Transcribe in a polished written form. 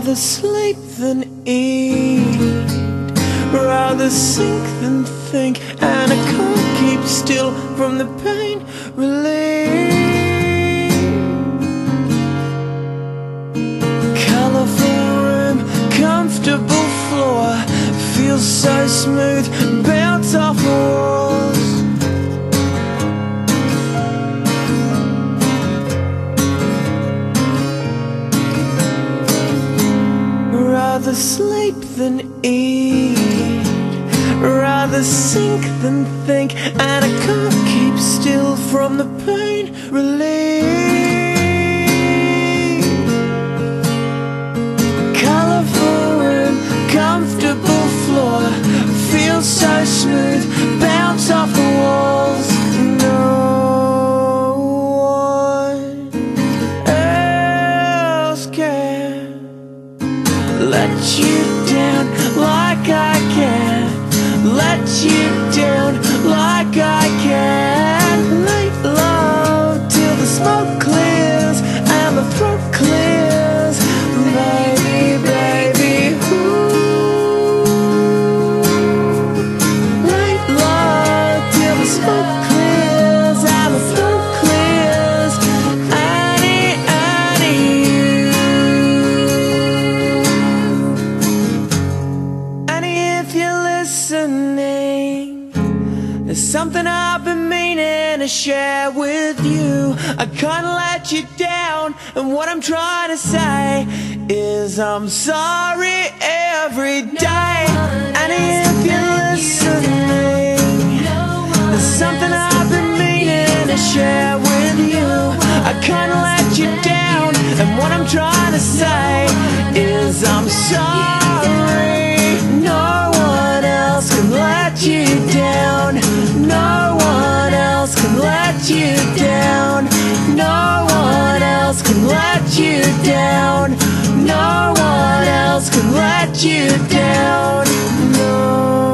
Rather sleep than eat, rather sink than think, and I can't keep still from the pain relief. Colorful room, comfortable floor, feels so smooth, bounce off the walls. Rather sleep than eat, rather sink than think, and I can't keep still from the pain relief. Colorful room, comfortable floor, feels so smooth, bounce off the walls. No one else can let you down like I can, let you down like I can. Make love till the smoke clears and the throat clears. Baby, baby, ooh. Make love till the smoke clears and the throat clears. Annie, Annie, if you're listening, there's something I've been meaning to share with you. I can't let you down, and what I'm trying to say is I'm sorry every day. And if you're listening, there's something I've been meaning to share with you. I can't let you down, and what I'm trying to say is I'm sorry. No one else can let you down. No one else can let you down. No one else can let you down. No one else can let you down. No.